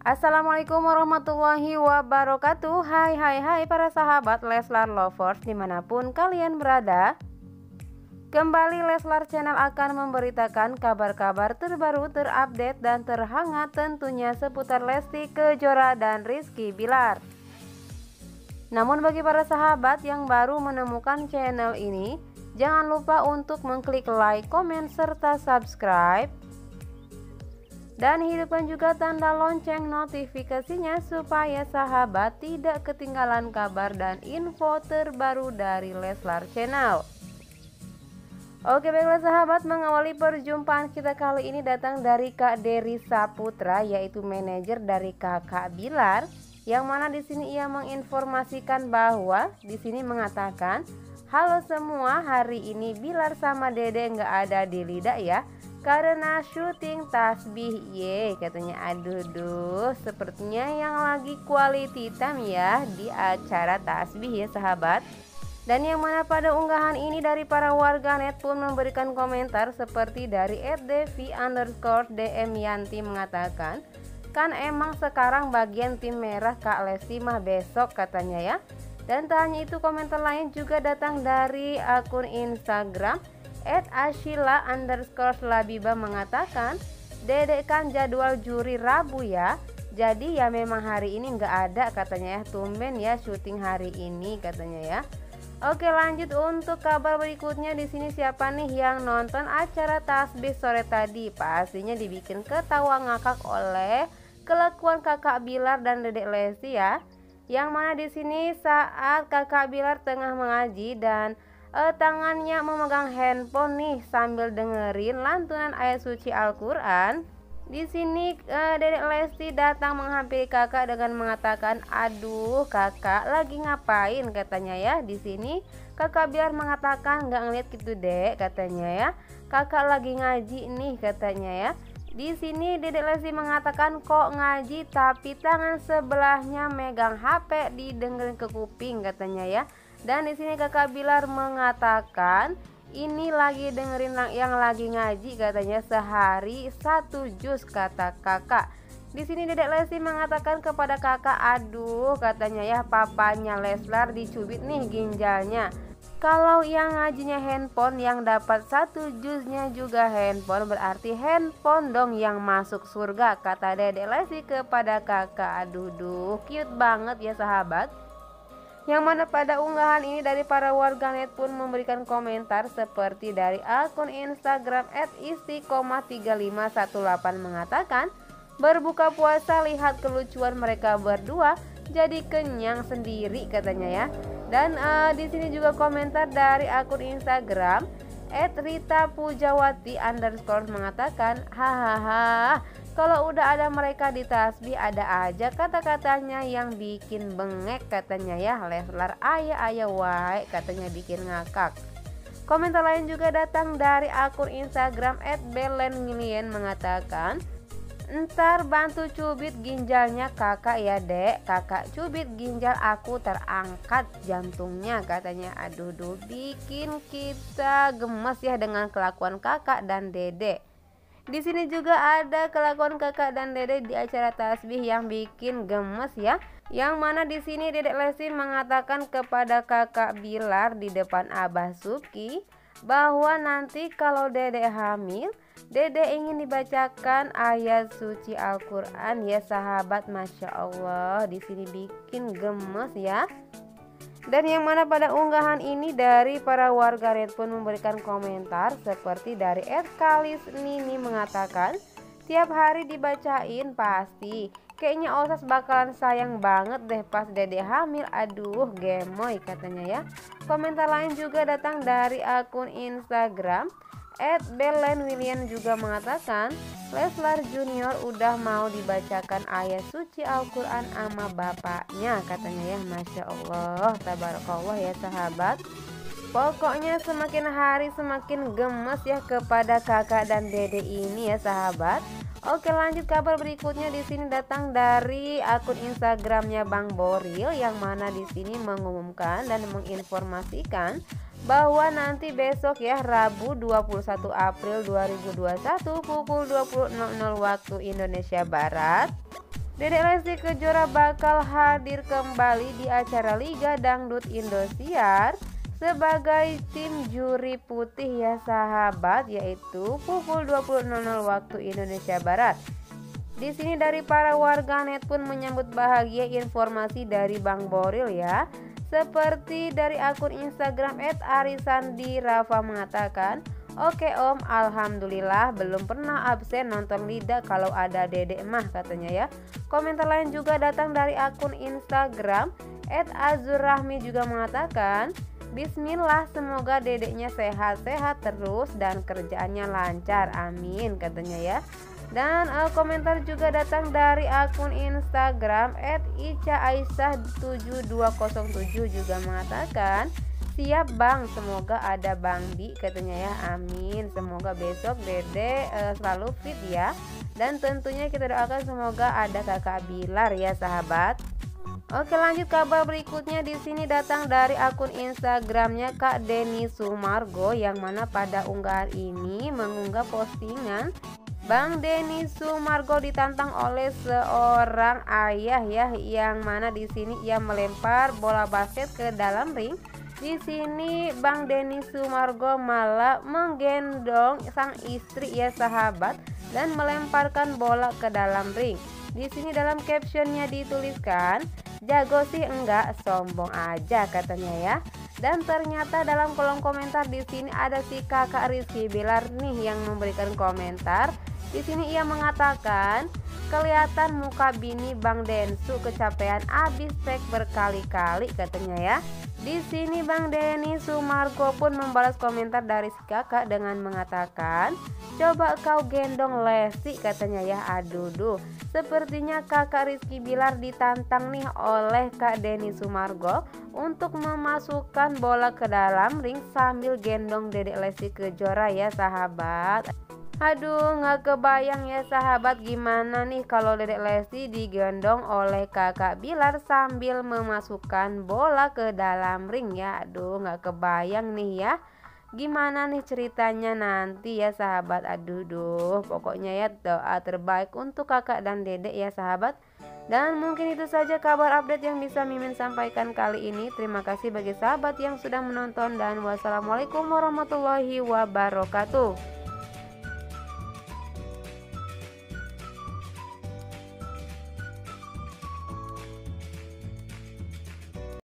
Assalamualaikum warahmatullahi wabarakatuh. Hai para sahabat Leslar Lovers dimanapun kalian berada. Kembali Leslar Channel akan memberitakan kabar-kabar terbaru, terupdate dan terhangat tentunya seputar Lesti Kejora dan Rizky Billar. Namun bagi para sahabat yang baru menemukan channel ini, jangan lupa untuk mengklik like, komen, serta subscribe. Dan hidupkan juga tanda lonceng notifikasinya supaya sahabat tidak ketinggalan kabar dan info terbaru dari Leslar Channel. Oke baiklah sahabat, mengawali perjumpaan kita kali ini datang dari Kak Dery Saputra, yaitu manajer dari Kakak Billar, yang mana di sini ia menginformasikan bahwa di sini mengatakan, "Halo semua, hari ini Billar sama Dede nggak ada di lidah ya, karena syuting tasbih ye," katanya. Aduh duh, sepertinya yang lagi quality time ya di acara tasbih ya sahabat. Dan yang mana pada unggahan ini dari para warganet pun memberikan komentar seperti dari @devi_dmyanti mengatakan, "Kan emang sekarang bagian tim merah Kak Lesti mah besok," katanya ya. Dan tak hanya itu, komentar lain juga datang dari akun Instagram @ashila_labiba mengatakan, "Dedek kan jadwal juri Rabu ya, jadi ya memang hari ini nggak ada," katanya ya. "Tumben ya syuting hari ini," katanya ya. Oke lanjut untuk kabar berikutnya. Di sini siapa nih yang nonton acara tasbih sore tadi? Pastinya dibikin ketawa ngakak oleh kelakuan Kakak Billar dan Dedek Lesti ya. Yang mana di sini saat Kakak Billar tengah mengaji dan tangannya memegang handphone nih sambil dengerin lantunan ayat suci Al-Quran. Di sini Dedek Lesti datang menghampiri kakak dengan mengatakan, "Aduh kakak lagi ngapain?" katanya ya. Di sini Kakak Billar mengatakan, "Nggak ngeliat gitu Dek," katanya ya. "Kakak lagi ngaji nih," katanya ya. Di sini Dedek Lesti mengatakan, "Kok ngaji tapi tangan sebelahnya megang HP didengerin ke kuping," katanya ya. Dan di sini Kakak Billar mengatakan, "Ini lagi dengerin yang lagi ngaji," katanya. "Sehari 1 juz kata kakak." Di sini Dedek Lesti mengatakan kepada kakak, "Aduh," katanya ya, "papanya Leslar dicubit nih ginjalnya. Kalau yang ngajinya handphone, yang dapat 1 juznya juga handphone, berarti handphone dong yang masuk surga," kata Dedek Lesti kepada kakak. Aduh duh, cute banget ya sahabat. Yang mana pada unggahan ini dari para warganet pun memberikan komentar seperti dari akun Instagram @isti3518 mengatakan, "Berbuka puasa lihat kelucuan mereka berdua, jadi kenyang sendiri," katanya ya. Dan di sini juga komentar dari akun Instagram @ritapujawati_ mengatakan, "Hahaha, kalau udah ada mereka di tasbih ada aja kata-katanya yang bikin bengek," katanya ya. "Leslar ayah-ayah wae," katanya, bikin ngakak. Komentar lain juga datang dari akun Instagram @belenmilien mengatakan, "Ntar bantu cubit ginjalnya kakak ya Dek, kakak cubit ginjal aku terangkat jantungnya," katanya. Aduh duh, bikin kita gemes ya dengan kelakuan kakak dan Dede. Di sini juga ada kelakuan kakak dan Dede di acara tasbih yang bikin gemes ya. Yang mana di sini Dedek Lesti mengatakan kepada Kakak Billar di depan Abah Subki bahwa nanti kalau Dede hamil, Dede ingin dibacakan ayat suci Al-Quran ya sahabat. Masya Allah, di sini bikin gemes ya. Dan yang mana pada unggahan ini dari para warganet pun memberikan komentar seperti dari @kalisnini mengatakan, "Tiap hari dibacain pasti, kayaknya Osas bakalan sayang banget deh pas Dede hamil, aduh gemoy," katanya ya. Komentar lain juga datang dari akun Instagram @belenwillian juga mengatakan, "Leslar Junior udah mau dibacakan ayat suci Al-Quran ama bapaknya," katanya ya. Masya Allah, tabarakallah ya sahabat. Pokoknya semakin hari semakin gemes ya kepada kakak dan Dede ini ya sahabat. Oke lanjut kabar berikutnya. Di sini datang dari akun Instagramnya Bang Boril, yang mana di sini mengumumkan dan menginformasikan bahwa nanti besok ya Rabu 21 April 2021 pukul 20.00 waktu Indonesia Barat, Dedek Lesti Kejora bakal hadir kembali di acara Liga Dangdut Indosiar sebagai tim juri putih ya sahabat, yaitu pukul 20.00 waktu Indonesia Barat. Di sini dari para warganet pun menyambut bahagia informasi dari Bang Boril ya. Seperti dari akun Instagram @arisandirafa mengatakan, "Oke Om, alhamdulillah belum pernah absen nonton Liga kalau ada dedek mah," katanya ya. Komentar lain juga datang dari akun Instagram @azurrahmi juga mengatakan, "Bismillah, semoga dedeknya sehat-sehat terus dan kerjaannya lancar, amin," katanya ya. Dan komentar juga datang dari akun Instagram @icaaisah7207 juga mengatakan, "Siap Bang, semoga ada Bang Di," katanya ya, amin. Semoga besok dede selalu fit ya. Dan tentunya kita doakan semoga ada kakak Bilar ya sahabat. Oke, lanjut kabar berikutnya. Di sini datang dari akun Instagramnya Kak Denny Sumargo, yang mana pada unggahan ini mengunggah postingan Bang Denny Sumargo ditantang oleh seorang ayah ya, yang mana di sini ia melempar bola basket ke dalam ring. Di sini Bang Denny Sumargo malah menggendong sang istri ya sahabat dan melemparkan bola ke dalam ring. Di sini dalam captionnya dituliskan, "Jago sih enggak, sombong aja," katanya ya. Dan ternyata dalam kolom komentar di sini ada si kakak Rizky Billar nih yang memberikan komentar. Di sini ia mengatakan, "Kelihatan muka bini Bang Densu kecapean abis tek berkali-kali," katanya ya. Di sini Bang Denny Sumargo pun membalas komentar dari si kakak dengan mengatakan, "Coba kau gendong Lesti," katanya ya. Aduh duh, sepertinya kakak Rizky Billar ditantang nih oleh Kak Denny Sumargo untuk memasukkan bola ke dalam ring sambil gendong dedek Lesti Kejora ya sahabat. Aduh, nggak kebayang ya sahabat gimana nih kalau dedek Lesti digendong oleh kakak Bilar sambil memasukkan bola ke dalam ring ya. Aduh, nggak kebayang nih ya gimana nih ceritanya nanti ya sahabat. Aduh duh, pokoknya ya doa terbaik untuk kakak dan dedek ya sahabat. Dan mungkin itu saja kabar update yang bisa Mimin sampaikan kali ini. Terima kasih bagi sahabat yang sudah menonton, dan wassalamualaikum warahmatullahi wabarakatuh.